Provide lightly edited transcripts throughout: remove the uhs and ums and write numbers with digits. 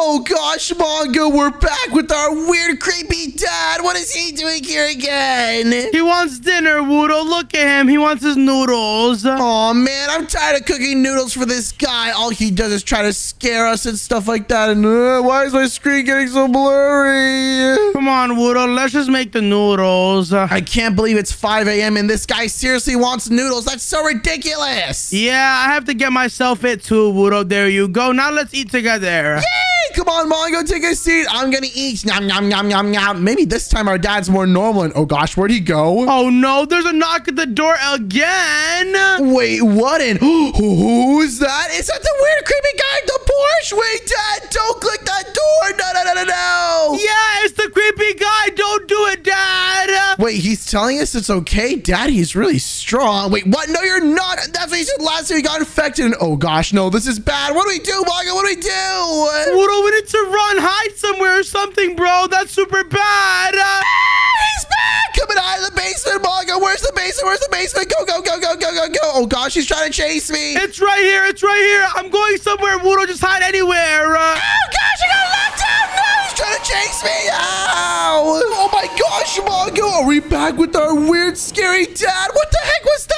Oh gosh, Mongo, we're back with our weird, creepy dad. What is he doing here again? He wants dinner, Wudo. Look at him. He wants his noodles. Oh man, I'm tired of cooking noodles for this guy. All he does is try to scare us and stuff like that. And why is my screen getting so blurry? Come on, Wudo. Let's just make the noodles. I can't believe it's 5 a.m. and this guy seriously wants noodles. That's so ridiculous. Yeah, I have to get myself it too, Wudo. There you go. Now let's eat together. Yay! Come on, Mongo, take a seat. I'm gonna eat. Nom, nom, nom, nom, nom. Maybe this time our dad's more normal. And oh gosh, where'd he go? Oh no, there's a knock at the door again. Wait, what? And who's that? Is that the weird, creepy guy at the Porsche? Wait, Dad, don't click that door. No, no, no, no, no. Yeah, it's the creepy guy. Don't do it, Dad. Wait, he's telling us it's okay, Dad. He's really strong. Wait, what? No, you're not. That's what he said last time he got infected. And oh gosh, no, this is bad. What do we do, Mongo? What do we do? What? We need to run, hide somewhere or something, bro. That's super bad. He's back. Come and hide in the basement, Mongo. Where's the basement? Where's the basement? Go, go, go, go, go, go, go. Oh, gosh, he's trying to chase me. It's right here. It's right here. I'm going somewhere, Wudo. Just hide anywhere. Oh, gosh, I got locked out. No, he's trying to chase me. Ow. Oh, my gosh, Mongo. Are we back with our weird, scary dad? What the heck was that?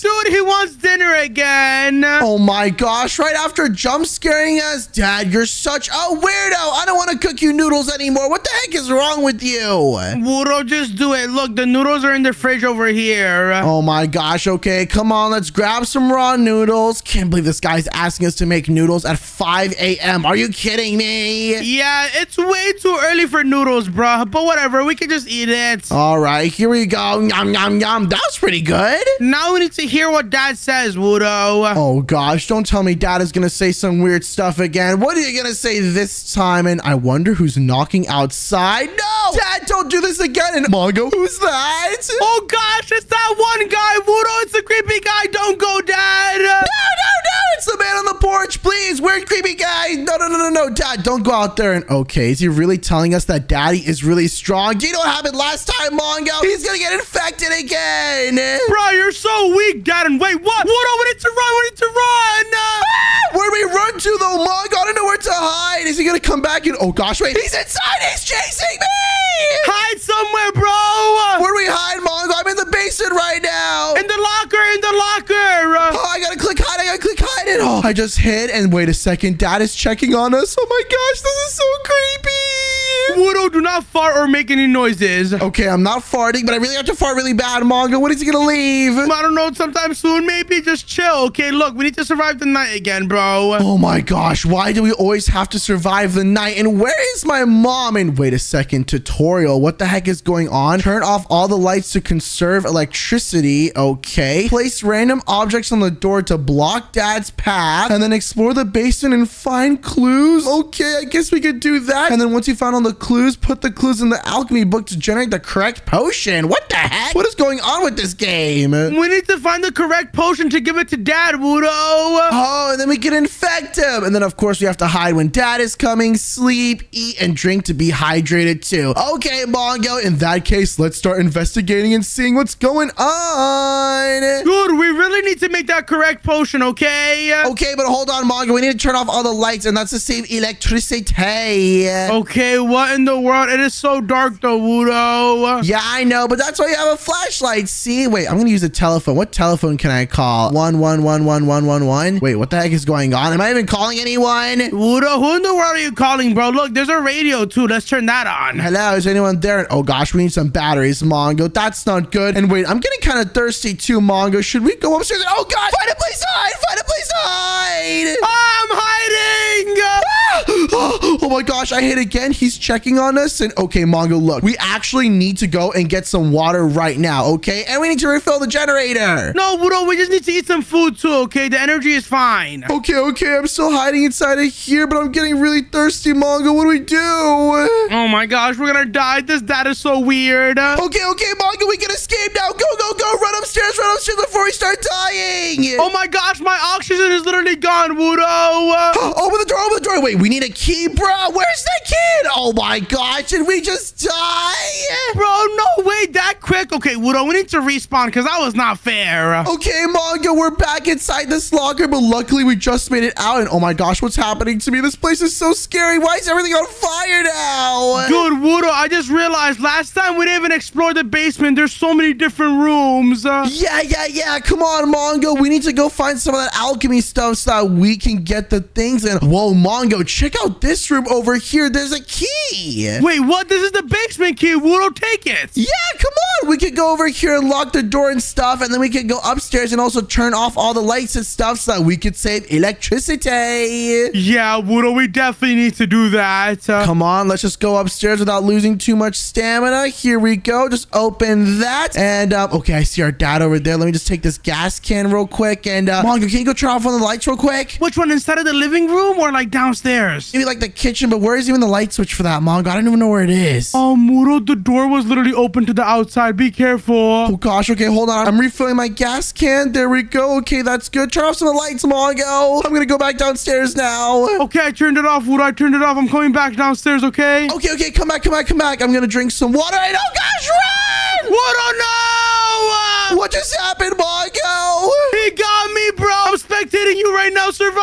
Dude, he wants dinner again. Oh my gosh, right after jump scaring us. Dad, you're such a weirdo. I don't want to cook you noodles anymore. What the heck is wrong with you? Wudo, just do it. Look, the noodles are in the fridge over here. Oh my gosh, okay. Come on, let's grab some raw noodles. Can't believe this guy's asking us to make noodles at 5 a.m. Are you kidding me? Yeah, it's way too early for noodles, bro. But whatever, we can just eat it. All right, here we go. Yum, yum, yum. That was pretty good. Now we need to hear what Dad says, Wudo. Oh, gosh. Don't tell me Dad is going to say some weird stuff again. What are you going to say this time? And I wonder who's knocking outside. No! Dad, don't do this again. And Mongo, who's that? Oh, gosh. It's that one guy, Wudo. It's the creepy guy. Don't go, Dad. No, no, no. It's the man on the porch. Please. Weird, creepy guy. No, no, no, no, no. Dad, don't go out there. And okay, is he really telling us that Daddy is really strong? Do you know what happened last time, Mongo? He's going to get infected again. Bro, you're so weak, Dad. And wait, what? Wudo, we need to run. We need to run. Where do we run to, though, Mongo? I don't know where to hide. Is he going to come back? And oh, gosh, wait. He's inside. He's chasing me. Hide somewhere, bro. Where do we hide, Mongo? I'm in the basement right now. In the locker. In the locker. Oh, I got to click hide. I got to click hide. And oh, I just hid. And wait a second. Dad is checking on us. Oh, my gosh. This is so creepy. Wudo, do not fart or make any noises. Okay, I'm not farting, but I really have to fart really bad, Mongo. When is he gonna leave? I don't know. Sometime soon, maybe. Just chill. Okay, look, we need to survive the night again, bro. Oh my gosh, why do we always have to survive the night? And where is my mom? And wait a second, tutorial. What the heck is going on? Turn off all the lights to conserve electricity. Okay. Place random objects on the door to block Dad's path. And then explore the basement and find clues. Okay, I guess we could do that. And then once you found all the clues, put the clues in the alchemy book to generate the correct potion. What the heck? What is going on with this game? We need to find the correct potion to give it to Dad, Wudo. Oh, and then we can infect him. And then, of course, we have to hide when Dad is coming, sleep, eat, and drink to be hydrated, too. Okay, Mongo, in that case, let's start investigating and seeing what's going on. Dude, we really need to make that correct potion, okay? Okay, but hold on, Mongo. We need to turn off all the lights, and that's to save electricity. Okay, what in the world? It is so dark, though, Wudo. Yeah, I know, but that's why you have a flashlight. See? Wait, I'm going to use a telephone. What telephone can I call? 1111111. Wait, what the heck is going on? Am I even calling anyone? Wudo, who in the world are you calling, bro? Look, there's a radio, too. Let's turn that on. Hello, is anyone there? Oh, gosh, we need some batteries, Mongo. That's not good. And wait, I'm getting kind of thirsty, too, Mongo. Should we go upstairs? Oh, God. Find a place to hide. Find a place to hide. I'm hiding. Oh, my gosh. I hit again. He's checking on us. And okay, Mongo, look, we actually need to go and get some water right now, okay? And we need to refill the generator. No, Wudo, we just need to eat some food too, okay? The energy is fine. Okay, I'm still hiding inside of here, but I'm getting really thirsty, Mongo. What do we do? Oh my gosh, we're gonna die. This dad is so weird. Okay, Mongo, we can escape now. Go, run upstairs before we start dying. Oh my gosh, my oxygen is literally gone, Wudo. Open the door, Sorry, wait, we need a key, bro. Where's the key? Oh my God, should we just die? Bro, no way that quick. Okay, Wudo, we need to respawn because that was not fair. Okay, Mongo, we're back inside this locker, but luckily we just made it out. And oh my gosh, what's happening to me? This place is so scary. Why is everything on fire now? Dude, Wudo, I just realized last time we didn't even explore the basement. There's so many different rooms. Yeah. Come on, Mongo. We need to go find some of that alchemy stuff so that we can get the things. And whoa, Mongo, check out this room over here. There's a key. Wait, what? This is the basement key. Wudo, take it. Yeah, come on. We could go over here and lock the door and stuff. And then we could go upstairs and also turn off all the lights and stuff so that we could save electricity. Yeah, Wudo, we definitely need to do that. Come on, let's just go upstairs without losing too much stamina. Here we go. Just open that. And okay, I see our dad over there. Let me just take this gas can real quick. And Mongo, can you go turn off one of the lights real quick? Which one, inside of the living room or like downstairs? Maybe like the kitchen, but where is even the light switch for that, Mongo? I don't even know where it is. Oh, Wudo, the door was literally open to the outside. Be careful. Oh gosh, okay, hold on. I'm refilling my gas can. There we go. Okay, that's good. Turn off some of the lights, Mongo. I'm gonna go back downstairs now. Okay, I turned it off, Wudo. I turned it off. I'm coming back downstairs, okay? Okay, come back. I'm gonna drink some water. And oh gosh, run! Wudo, no! What just happened, Mongo? He got me, bro. I'm spectating you right now. Survive!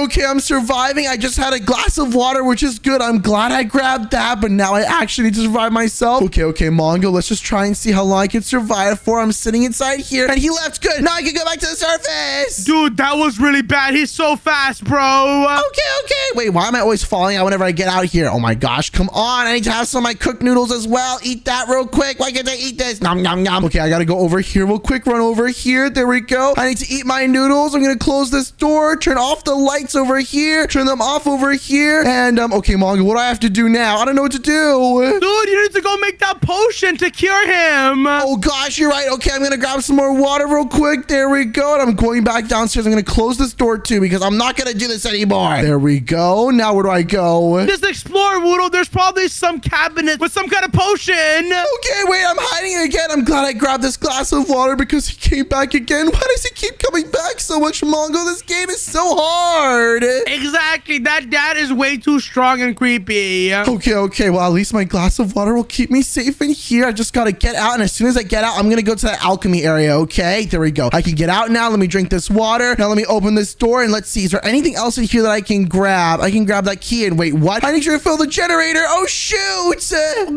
Okay, I'm surviving. I just had a glass of water, which is good. I'm glad I grabbed that, but now I actually need to survive myself. Okay, Mongo, let's just try and see how long I can survive for. I'm sitting inside here, and he left. Good. Now I can go back to the surface. Dude, that was really bad. He's so fast, bro. Okay. Wait, why am I always falling out whenever I get out here? Oh my gosh, come on. I need to have some of my cooked noodles as well. Eat that real quick. Why can't I eat this? Nom, nom, nom. Okay, I gotta go over here real quick. Run over here. There we go. I need to eat my noodles. I'm gonna close this door. Turn off the lights over here. Turn them off over here. And, okay, Mongo, what do I have to do now? I don't know what to do. Dude, you need to go make that potion to cure him. Oh gosh, you're right. Okay, I'm gonna grab some more water real quick. There we go. And I'm going back downstairs. I'm gonna close this door too because I'm not gonna do this anymore. There we go. Now where do I go? Just explore, Wudo. There's probably some cabinet with some kind of potion. Okay, wait, I'm hiding again. I'm glad I grabbed this glass of water because he came back again. Why does he keep coming back so much, Mongo? This game is so hard. Exactly. That dad is way too strong and creepy. Okay. Well, at least my glass of water will keep me safe in here. I just got to get out. And as soon as I get out, I'm going to go to that alchemy area. Okay, there we go. I can get out now. Let me drink this water. Now let me open this door and let's see. Is there anything else in here that I can grab? I can grab that key and wait, what? I need you to fill the generator. Oh, shoot.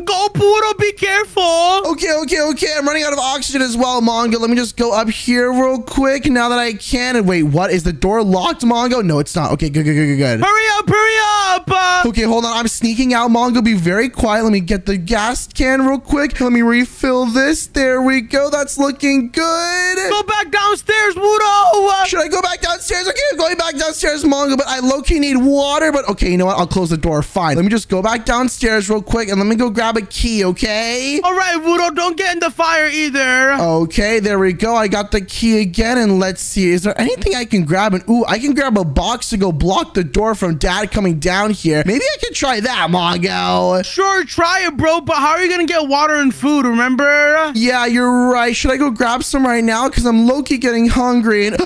Go, Wudo. Be careful. Okay. I'm running out of oxygen as well, Mongo. Let me just go up here real quick now that I can. And wait, what? Is the door locked, Mongo? No, it's not. Okay, good. Hurry up. Okay, hold on. I'm sneaking out, Mongo. Be very quiet. Let me get the gas can real quick. Let me refill this. There we go. That's looking good. Go back downstairs, Wudo. Should I go back downstairs? Okay, I'm going back downstairs, Mongo, but I low-key need water, but okay, you know what? I'll close the door. Fine. Let me just go back downstairs real quick and let me go grab a key, okay? All right, Wudo, don't get in the fire either. Okay, there we go. I got the key again, and let's see. Is there anything I can grab? And ooh, I can grab a box to go block the door from dad coming down here. Maybe I can try that, Mongo. Sure, try it, bro, but how are you gonna get water and food, remember? Yeah, you're right. Should I go grab some right now? Because I'm low-key getting hungry and No.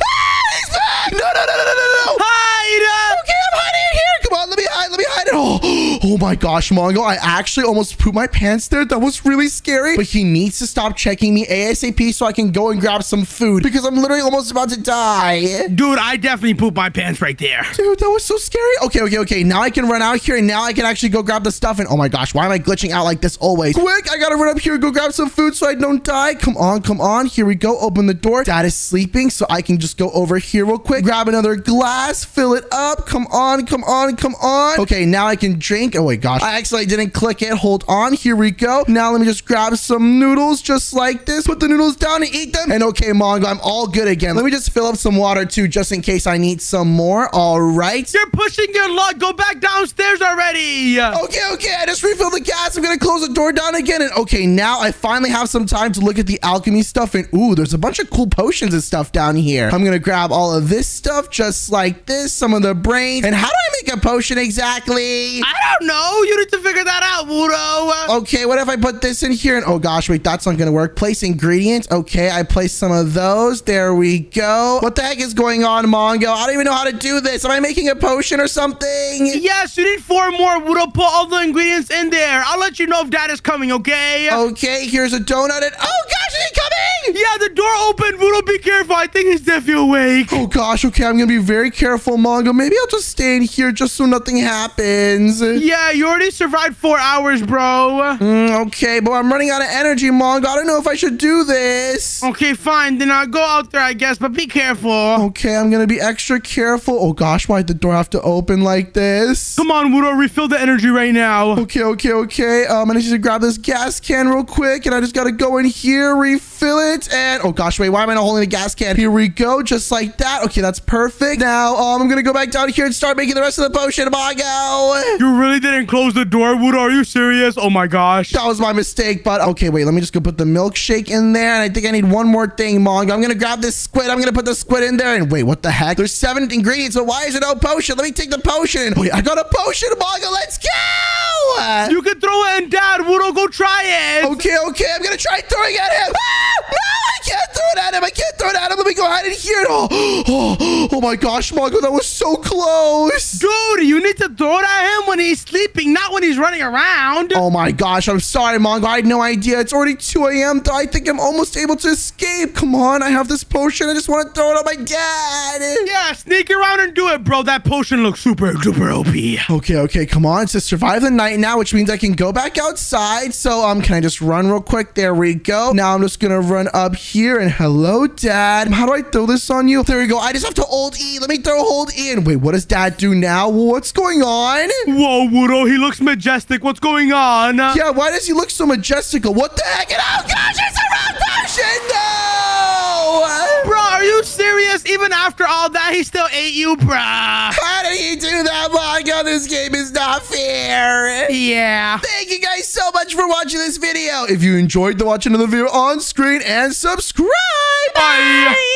Hide! Okay, I'm hiding in here. Come on, let me hide. Oh my gosh, Mongo. I actually almost pooped my pants there. That was really scary. But he needs to stop checking me ASAP so I can go and grab some food because I'm literally almost about to die. Dude, I definitely pooped my pants right there. Dude, that was so scary. Okay. Now I can run out here and now I can actually go grab the stuff. And oh my gosh, why am I glitching out like this always? Quick, I gotta run up here and go grab some food so I don't die. Come on. Here we go. Open the door. Dad is sleeping, so I can just go over here real quick. Grab another glass. Fill it up. Come on. Okay, now I can drink. Oh, wait, gosh. I actually didn't click it. Hold on. Here we go. Now let me just grab some noodles just like this. Put the noodles down and eat them. And okay, Mongo, I'm all good again. Let me just fill up some water too, just in case I need some more. All right. You're pushing your luck. Go back downstairs already. Okay. I just refilled the gas. I'm going to close the door down again. And okay, now I finally have some time to look at the alchemy stuff. And ooh, there's a bunch of cool potions and stuff down here. I'm going to grab all of this stuff just like this. Some of the brains. And how do I make a potion exactly? I don't don't know. You need to figure that out, Wudo. Okay, what if I put this in here? And oh gosh, wait, that's not gonna work. Place ingredients. Okay, I placed some of those. There we go. What the heck is going on, Mongo? I don't even know how to do this. Am I making a potion or something? Yes, you need 4 more, Wudo. Put all the ingredients in there. I'll let you know if that is coming, okay? Okay, here's a donut. And oh gosh, is he coming? Yeah, the door opened. Wudo, be careful. I think he's definitely awake. Oh gosh, okay, I'm gonna be very careful, Mongo. Maybe I'll just stay in here just so nothing happens. Yeah, you already survived 4 hours, bro. Okay, but I'm running out of energy, Mongo. I don't know if I should do this. Okay, fine. Then I'll go out there, I guess, but be careful. Okay, I'm gonna be extra careful. Oh gosh, why did the door have to open like this? Come on, Wudo, refill the energy right now. Okay. I need to grab this gas can real quick, and I just gotta go in here, refill it, and oh gosh, wait, why am I not holding the gas can? Here we go, just like that. Okay, that's perfect. Now, I'm gonna go back down here and start making the rest of the potion, Mongo. You really didn't close the door, Wudo. Are you serious? Oh my gosh. That was my mistake, but okay, wait, let me just go put the milkshake in there, and I think I need one more thing, Mongo. I'm gonna grab this squid. I'm gonna put the squid in there, and wait, what the heck? There's 7 ingredients, but why is there no potion? Let me take the potion. Wait, I got a potion, Mongo. Let's go! You can throw it in dad, Wudo. Go try it. Okay. I'm gonna try throwing at him. Ah! No, I can't throw it at him. Let me go hide in here. Oh my gosh, Mongo, that was so close. Dude, you need to throw it at him when he's sleeping, not when he's running around. Oh my gosh, I'm sorry, Mongo. I had no idea. It's already 2 a.m. though. I think I'm almost able to escape. Come on, I have this potion. I just want to throw it on my dad. Yeah, sneak around and do it, bro. That potion looks super, super OP. Okay, come on. It says survive the night now, which means I can go back outside. So, can I just run real quick? There we go. Now I'm just gonna run up here and hello, dad. How do I throw this on you? There we go. I just have to hold E. Let me throw hold E. And wait, what does dad do now? What's going on? Whoa, Wudo, he looks majestic. What's going on? Yeah, why does he look so majestical? What the heck? And oh gosh, it's a wrong potion! No! Bro, are you serious? Even after all that, he still ate you, bruh. How did he do that, Mongo? This game is not fair. Yeah. Thank you guys so much for watching this video. If you enjoyed the watch another video on screen and subscribe. Bye.